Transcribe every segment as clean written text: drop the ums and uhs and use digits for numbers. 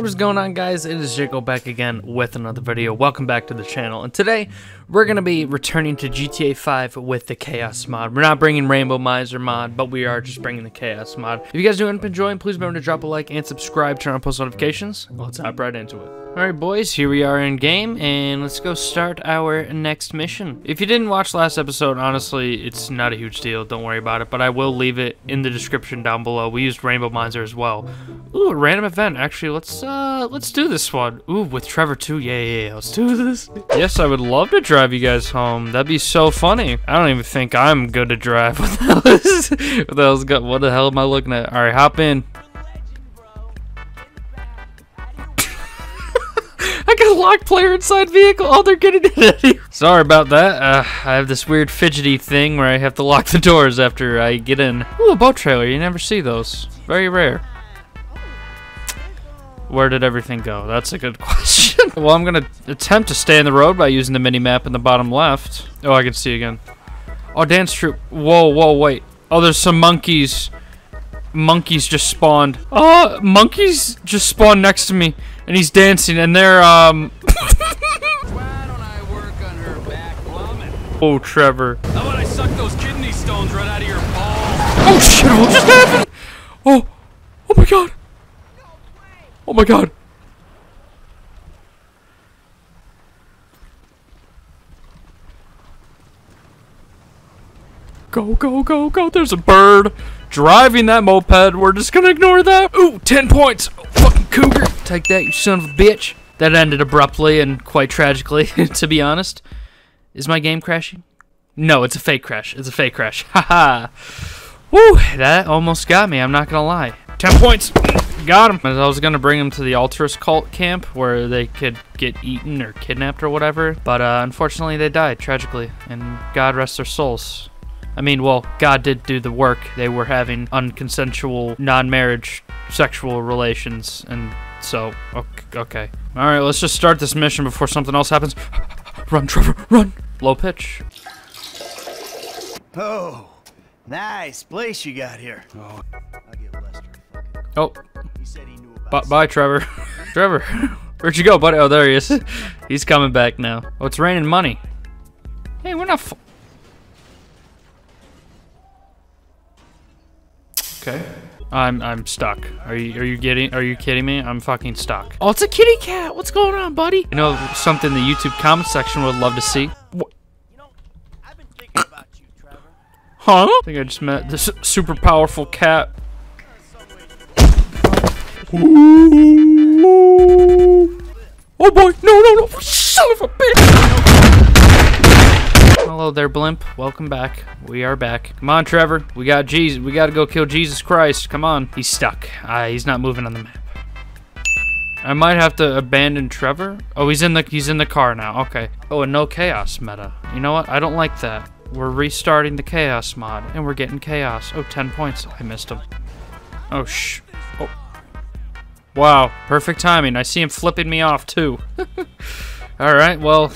What is going on, guys? It is Jaco back again with another video. Welcome back to the channel, and today we're going to be returning to GTA 5 with the Chaos mod. We're not bringing Rainbomizer mod, but we are just bringing the Chaos mod. If you guys do end up enjoying, please remember to drop a like and subscribe, turn on post notifications. Let's hop right into it. Alright boys, here we are in game, and let's go start our next mission. If you didn't watch last episode, honestly, it's not a huge deal, don't worry about it, but I will leave it in the description down below. We used Rainbomizer as well. Ooh, a random event, actually, let's do this one. Ooh, with Trevor too, yeah, let's do this. Yes, I would love to drive you guys home, that'd be so funny. I don't even think I'm good to drive. What the hell am I looking at? Alright, hop in. Lock player inside vehicle. Oh, they're getting it in here. Sorry about that. I have this weird fidgety thing where I have to lock the doors after I get in. Ooh, a boat trailer. You never see those. Very rare. Where did everything go? That's a good question. Well, I'm going to attempt to stay in the road by using the mini-map in the bottom left. Oh, I can see again. Oh, dance troupe. Whoa, whoa, wait. Oh, there's some monkeys. Monkeys just spawned. Oh, monkeys just spawned next to me. And he's dancing, and they're, Why don't I work on her back woman? Oh, Trevor. How about I suck those kidney stones right out of your balls? Oh, shit, what just happened? Oh, oh my god. Oh my god. Go, go, go, go. There's a bird driving that moped. We're just gonna ignore that. Ooh, 10 points. Oh, fucking cougar. Take that, you son of a bitch. That ended abruptly and quite tragically, to be honest. Is my game crashing? No, it's a fake crash. It's a fake crash. Haha. Woo, that almost got me. I'm not gonna lie. 10 points. Got him. I was gonna bring him to the altruist cult camp where they could get eaten or kidnapped or whatever, but unfortunately they died tragically, and God rest their souls. I mean, well, God did do the work. They were having unconsensual, non-marriage sexual relations, and so, okay. All right, let's just start this mission before something else happens. Run, Trevor, run. Low pitch. Oh, nice place you got here. Oh, I'll get Lester fucking call. Oh. He said he knew about bye, Trevor. Trevor, where'd you go, buddy? Oh, there he is. He's coming back now. Oh, it's raining money. Hey, we're not. Okay. I'm stuck. Are you kidding me? I'm fucking stuck. Oh, it's a kitty cat. What's going on, buddy? You know something the YouTube comment section would love to see. What? You know, I've been thinking about you, Trevor. Huh? I think I just met this super powerful cat. Oh boy! No! No! No! Son of a bitch! Hello there, blimp. Welcome back. We are back. Come on, Trevor. We got Jesus. We got to go kill Jesus Christ. Come on. He's stuck. He's not moving on the map. I might have to abandon Trevor. Oh, he's in the car now. Okay. Oh, and no chaos meta. You know what? I don't like that. We're restarting the chaos mod, and we're getting chaos. Oh, 10 points. I missed him. Oh, shh. Oh. Wow. Perfect timing. I see him flipping me off, too. All right. Well...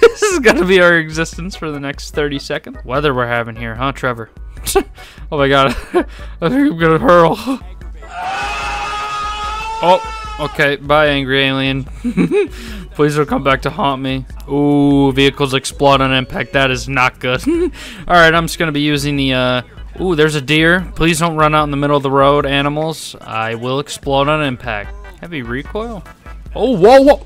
This is gonna be our existence for the next 30 seconds. Weather we're having here, huh, Trevor? Oh my god, I think I'm gonna hurl. Oh, okay, bye, angry alien. Please don't come back to haunt me. Ooh, vehicles explode on impact. That is not good. All right, I'm just gonna be using the, ooh, there's a deer. Please don't run out in the middle of the road, animals. I will explode on impact. Heavy recoil? Oh, whoa, whoa.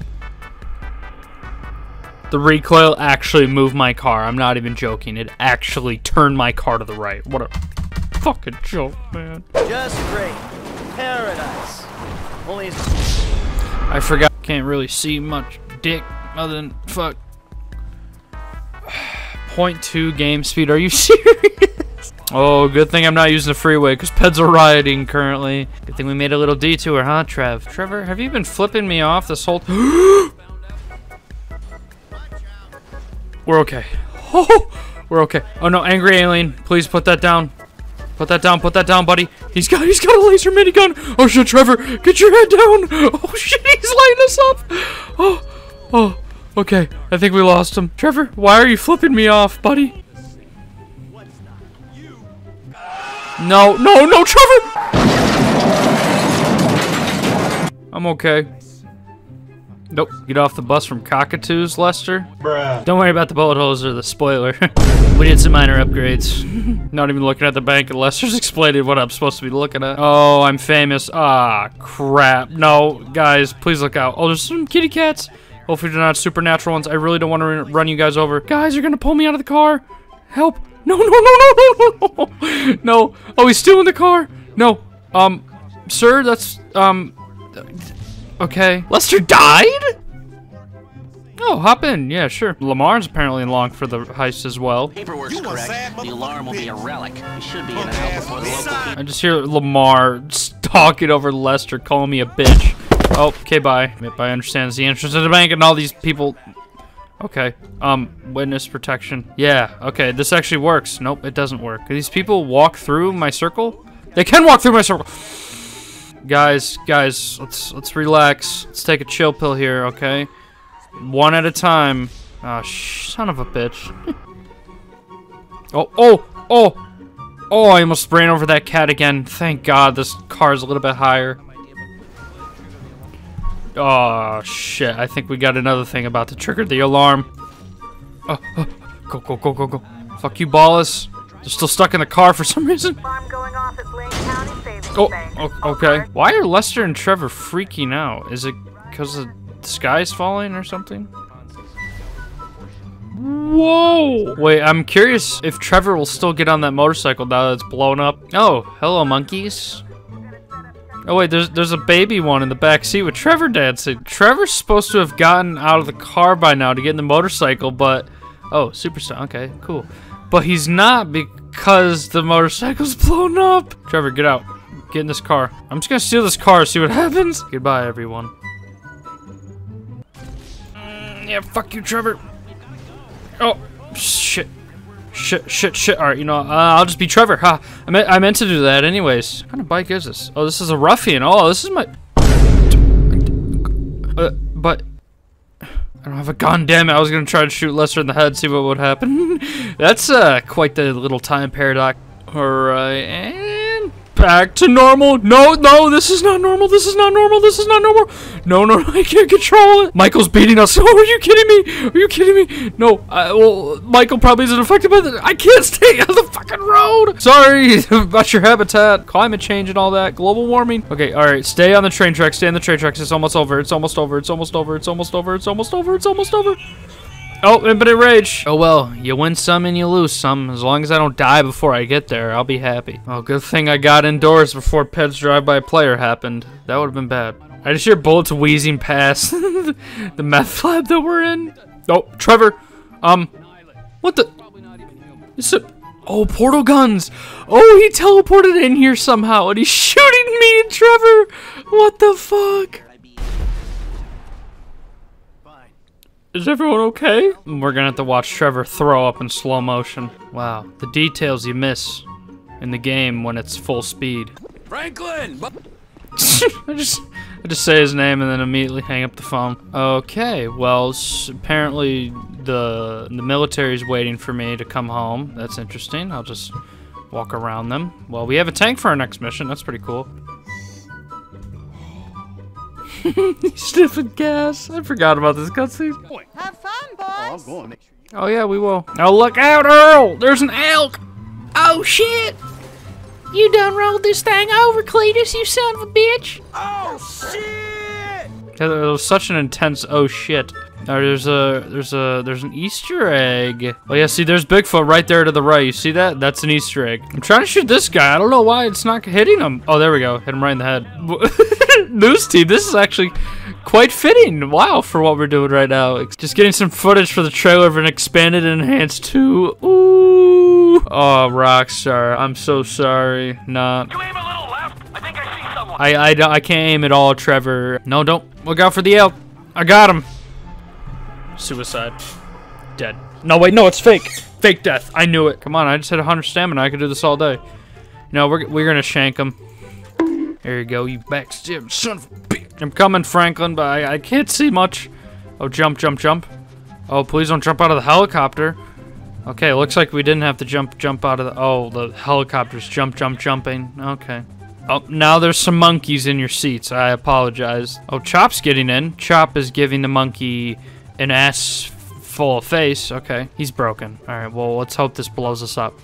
The recoil actually moved my car. I'm not even joking. It actually turned my car to the right. What a fucking joke, man. Just great. Paradise. Only I forgot. Can't really see much dick other than fuck. 0.2 game speed. Are you serious? Oh, good thing I'm not using the freeway because peds are rioting currently. Good thing we made a little detour, huh, Trev? Trevor, have you been flipping me off this whole... We're okay. Oh, we're okay. Oh no, angry alien! Please put that down. Put that down. Put that down, buddy. He's got a laser minigun. Oh shit, Trevor, get your head down. Oh shit, he's lighting us up. Oh, oh. Okay, I think we lost him. Trevor, why are you flipping me off, buddy? No, no, no, Trevor. I'm okay. Nope. Get off the bus from cockatoos, Lester. Bruh. Don't worry about the bullet holes or the spoiler. We did some minor upgrades. Not even looking at the bank, and Lester's explaining what I'm supposed to be looking at. Oh, I'm famous. Ah, crap. No, guys, please look out. Oh, there's some kitty cats. Hopefully they're not supernatural ones. I really don't want to run you guys over. Guys, you're going to pull me out of the car. Help. No, no, no, no, no, no. Oh, he's still in the car. No. Sir, that's, okay. Lester died? Oh, hop in. Yeah, sure. Lamar's apparently along for the heist as well. Paperwork's correct. The alarm will be a relic. It should be in an hour before the local... I just hear Lamar talking over Lester, calling me a bitch. Oh, okay, bye. If I understand, it's the entrance to the bank and all these people... Okay. Witness protection. Yeah, okay, this actually works. Nope, it doesn't work. Can these people walk through my circle? They can walk through my circle! Guys, let's relax. Let's take a chill pill here, okay? One at a time. Ah, son of a bitch. Oh, I almost ran over that cat again. Thank God this car's a little bit higher. Oh, shit. I think we got another thing about to trigger the alarm. Oh, go. Fuck you, Ballas. They're still stuck in the car for some reason. Oh, okay. Why are Lester and Trevor freaking out? Is it because the sky's falling or something? Whoa! Wait, I'm curious if Trevor will still get on that motorcycle now that it's blown up. Oh, hello, monkeys. Oh wait, there's a baby one in the back seat with Trevor dancing. Trevor's supposed to have gotten out of the car by now to get in the motorcycle, but oh, superstar. Okay, cool. But he's not because the motorcycle's blown up. Trevor, get out. Get in this car. I'm just gonna steal this car, see what happens. Goodbye, everyone. Yeah, fuck you, Trevor. Oh, shit. Shit. All right, you know, I'll just be Trevor. Ha! Huh? I meant to do that anyways. What kind of bike is this? Oh, this is a ruffian. Oh, this is my... but... I don't have a gun, damn it. I was gonna try to shoot Lester in the head, see what would happen. That's, quite the little time paradox. Alright, and... back to normal. No, this is not normal. No, I can't control it. Michael's beating us. Oh, are you kidding me? No, well, Michael probably isn't affected by that. I can't stay on the fucking road. Sorry about your habitat, climate change and all that, global warming. Okay, all right, stay on the train tracks. It's almost over. Oh, infinite rage. Oh, well, you win some and you lose some. As long as I don't die before I get there, I'll be happy. Oh, good thing I got indoors before Ped's drive-by player happened. That would have been bad. I just hear bullets wheezing past the meth lab that we're in. Oh, Trevor. What the? Oh, portal guns. Oh, he teleported in here somehow, and he's shooting me and Trevor. What the fuck? Is everyone okay? We're gonna have to watch Trevor throw up in slow motion. Wow, the details you miss in the game when it's full speed. Franklin! I just say his name and then immediately hang up the phone. Okay, well, apparently the military's waiting for me to come home. That's interesting. I'll just walk around them. Well, we have a tank for our next mission. That's pretty cool. He's sniffing gas. I forgot about this cutscene. Have fun, boys. Oh, yeah, we will. Oh, look out, Earl! There's an elk! Oh, shit! You done rolled this thing over, Cletus, you son of a bitch! Oh, shit! It was such an intense oh, shit. Now, there's an Easter egg. Oh, yeah, see, there's Bigfoot right there to the right. You see that? That's an Easter egg. I'm trying to shoot this guy. I don't know why it's not hitting him. Oh, there we go. Hit him right in the head. News team, this is actually quite fitting. Wow, for what we're doing right now. Just getting some footage for the trailer of an expanded and enhanced 2. Ooh. Oh, Rockstar, I'm so sorry. Nah. You aim a little left. I think I see someone. I can't aim at all, Trevor. No, don't. Look out for the elk. I got him. Suicide. Dead. No, wait, no, it's fake. Fake death. I knew it. Come on, I just had 100 stamina. I could do this all day. No, we're gonna shank him. There you go, you backstab son of a bitch. I'm coming, Franklin, but I can't see much. Oh, jump. Oh, please don't jump out of the helicopter. Okay, looks like we didn't have to jump out of the... Oh, the helicopter's jumping. Okay. Oh, now there's some monkeys in your seats. I apologize. Oh, Chop's getting in. Chop is giving the monkey an ass full of face. Okay, he's broken. All right, well, let's hope this blows us up.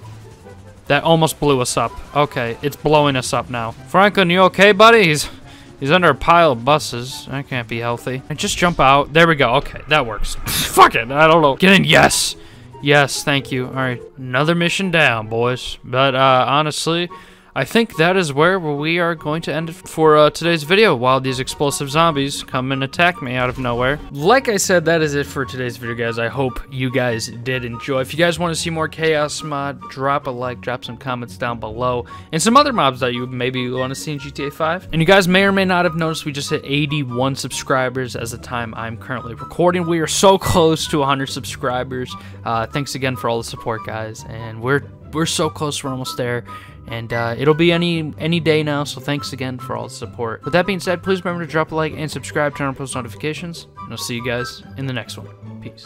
That almost blew us up. Okay, it's blowing us up now. Franklin, you okay, buddy? He's under a pile of buses. That can't be healthy. I just jump out. There we go. Okay, that works. Fuck it. I don't know. Get in. Yes. Yes, thank you. All right, another mission down, boys. But honestly, I think that is where we are going to end it for today's video, while these explosive zombies come and attack me out of nowhere. Like I said, that is it for today's video, guys. I hope you guys did enjoy. If you guys want to see more Chaos Mod, drop a like, drop some comments down below, and some other mobs that you maybe want to see in GTA 5. And you guys may or may not have noticed we just hit 81 subscribers as the time I'm currently recording. We are so close to 100 subscribers. Thanks again for all the support, guys. And we're so close, we're almost there. And it'll be any day now, so thanks again for all the support. With that being said, please remember to drop a like and subscribe, turn on post notifications, and I'll see you guys in the next one. Peace.